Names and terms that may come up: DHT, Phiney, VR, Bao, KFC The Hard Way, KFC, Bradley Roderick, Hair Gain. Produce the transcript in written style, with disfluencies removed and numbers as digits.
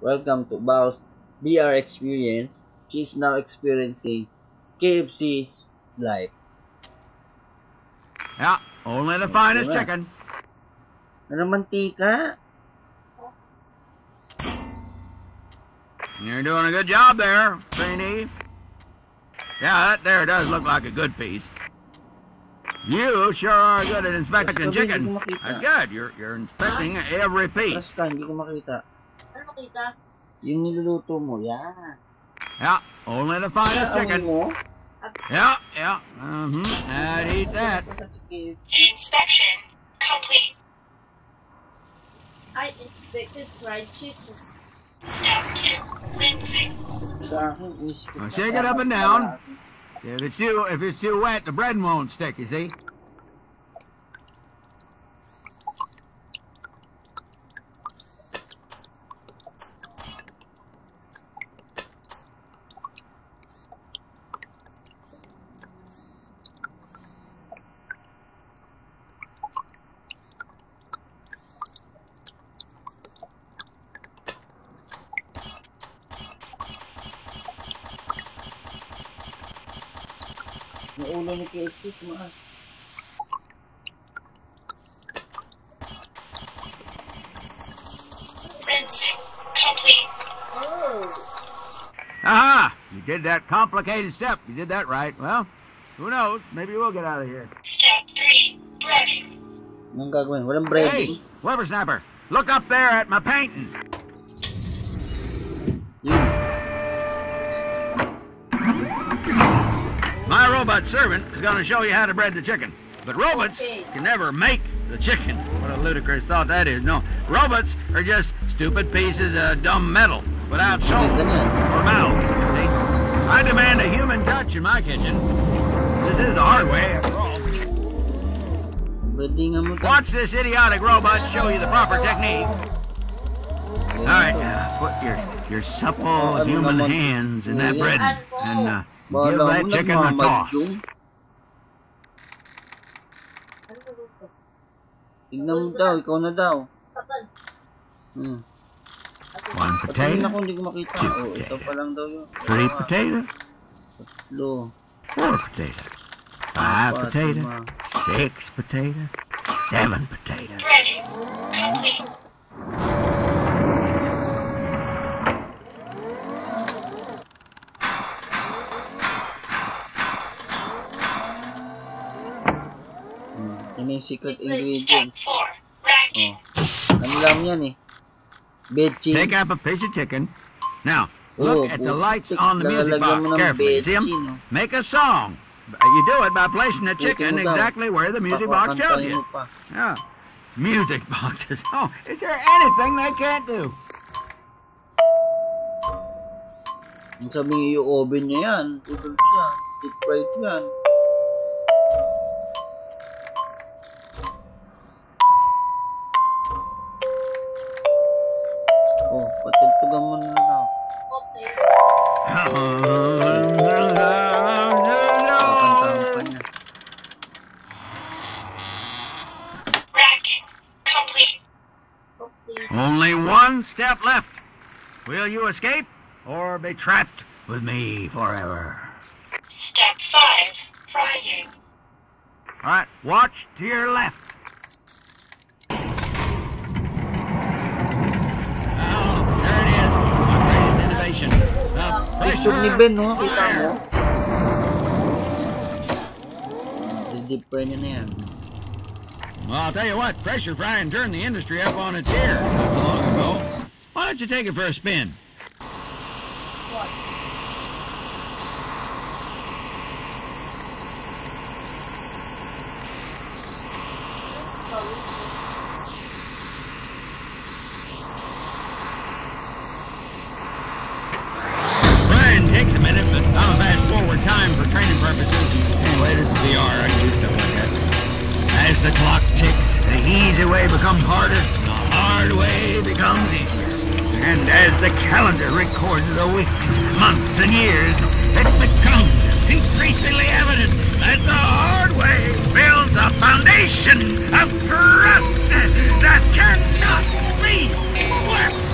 Welcome to Bao's VR experience. She is now experiencing KFC's life. Yeah, only the finest chicken. Ano mantika? You're doing a good job there, Phiney. Yeah, that there does look like a good piece. You sure are good at inspecting chicken. That's good. You're inspecting every piece. Hindi ko makita. Ano makita? Yung niluluto mo, yan. Yeah, only the finest chicken. Yeah. I'd eat that. Inspection complete. I inspected fried chicken. Step 2, rinsing. Now shake it up and down. If it's too wet, the bread won't stick, you see? Ulo ni KFC, tumaas. Rinsing complete. Oh. Aha! You did that complicated step. You did that right. Well, who knows? Maybe we'll get out of here. Step 3, breading. Anong gagawin? Walang breading. Hey, whippersnapper, look up there at my painting. My robot servant is going to show you how to bread the chicken. But robots can never make the chicken. What a ludicrous thought that is. No, robots are just stupid pieces of dumb metal without soul or mouth. See? I demand a human touch in my kitchen. This is the hard way after all. Watch this idiotic robot show you the proper technique. All right, put your supple human hands in that bread and... Give that chicken a toss. Tignan mo daw, ikaw na daw. One potato, two potato, three potato, four potato, five potato, six potato, seven potato. Yung secret ingredient. Ano lang yan eh. Bechin. Take up a piece of chicken. Now, look at the lights on the music box carefully. See them? Make a song. You do it by placing the chicken exactly where the music box tells you. Yeah. Music boxes. Oh, is there anything they can't do? Ang sabi yung oven niya yan. Udol siya. Deep fried yan. Only one step left. Will you escape or be trapped with me forever? Step 5, frying. All right, watch to your left. Picture ni Ben, no? Kita mo? Deep fry niya na yan. Well, I'll tell you what. Pressure frying turned the industry up on its ear not so long ago. Why don't you take it for a spin? What? As the clock ticks, the easy way becomes harder, and the hard way becomes easier. And as the calendar records the weeks, months, and years, it becomes increasingly evident that the hard way builds a foundation of trust that cannot be swept.